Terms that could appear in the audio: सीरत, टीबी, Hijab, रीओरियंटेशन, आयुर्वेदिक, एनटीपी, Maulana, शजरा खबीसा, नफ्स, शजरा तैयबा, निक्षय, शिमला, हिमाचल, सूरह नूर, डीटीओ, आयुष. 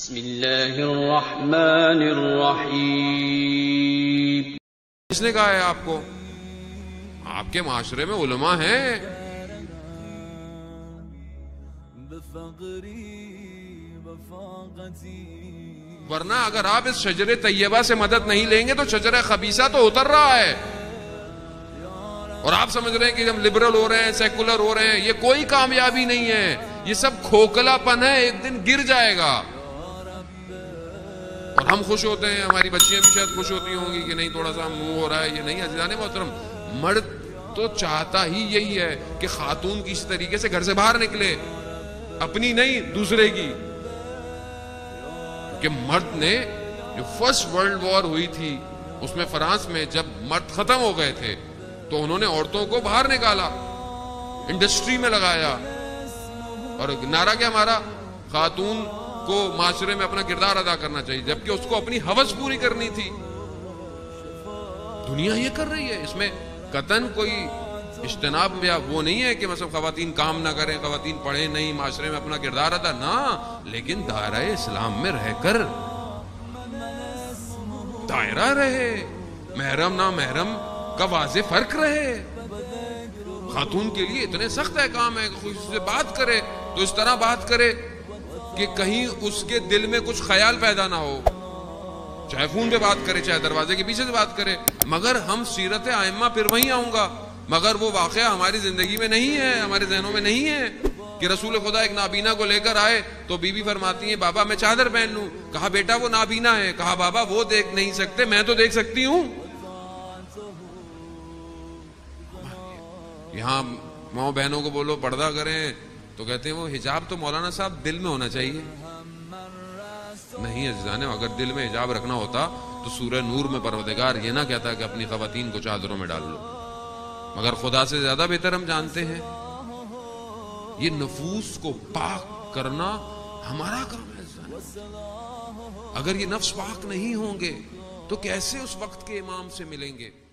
बिस्मिल्लाहिर्रहमानिर्रहीम। किसने कहा है आपको? आपके माशरे में उलमा हैं। वरना अगर आप इस शजरे तैयबा से मदद नहीं लेंगे तो शजरा खबीसा तो उतर रहा है। और आप समझ रहे हैं कि हम लिबरल हो रहे हैं, सेकुलर हो रहे हैं, ये कोई कामयाबी नहीं है, ये सब खोखलापन है, एक दिन गिर जाएगा। और हम खुश होते हैं, हमारी बच्चियां भी शायद खुश होती होंगी कि नहीं थोड़ा सा मुंह हो रहा है, ये नहीं। अज़ीज़ान मोहतरम, मर्द तो चाहता ही यही है कि खातून किसी तरीके से घर से बाहर निकले, अपनी नहीं दूसरे की। कि मर्द ने जो फर्स्ट वर्ल्ड वॉर हुई थी उसमें फ्रांस में जब मर्द खत्म हो गए थे तो उन्होंने औरतों को बाहर निकाला, इंडस्ट्री में लगाया। और नारा क्या हमारा? खातून को माशरे में अपना किरदार अदा करना चाहिए, जबकि उसको अपनी हवस पूरी करनी थी। दुनिया ये कर रही है, इसमें कतन कोई इज्तनाब या वो नहीं है कि मतलब खवातीन काम ना करें, खवातीन पढ़े नहीं, माशरे में अपना किरदार अदा ना, लेकिन दायरा इस्लाम में रहकर दायरा रहे, महरम ना महरम का वाजे फर्क रहे। खातून के लिए इतने सख्त है काम है, खुशी से बात करे तो इस तरह बात करे कि कहीं उसके दिल में कुछ ख्याल पैदा ना हो, चाहे फोन पे बात करे, चाहे दरवाजे के पीछे से बात करे। मगर हम सीरत आइम्मा फिर वहीं आऊंगा, मगर वो वाकया हमारी जिंदगी में नहीं है, हमारे जहनों में नहीं है कि रसूल खुदा एक नाबीना को लेकर आए तो बीवी फरमाती है बाबा मैं चादर पहन लूं, कहा बेटा वो नाबीना है, कहा बाबा वो देख नहीं सकते, मैं तो देख सकती हूं। यहाँ माओ बहनों को बोलो पर्दा करें तो कहते हैं वो हिजाब तो मौलाना साहब दिल में होना चाहिए। नहीं अज़ीज़ान, अगर दिल में हिजाब रखना होता तो सूरह नूर में परवरदिगार ये ना कहता कि अपनी ख्वातीन को चादरों में डाल लो। मगर खुदा से ज्यादा बेहतर हम जानते हैं, ये नफूस को पाक करना हमारा काम है अज़ीज़ान। अगर ये नफ्स पाक नहीं होंगे तो कैसे उस वक्त के इमाम से मिलेंगे?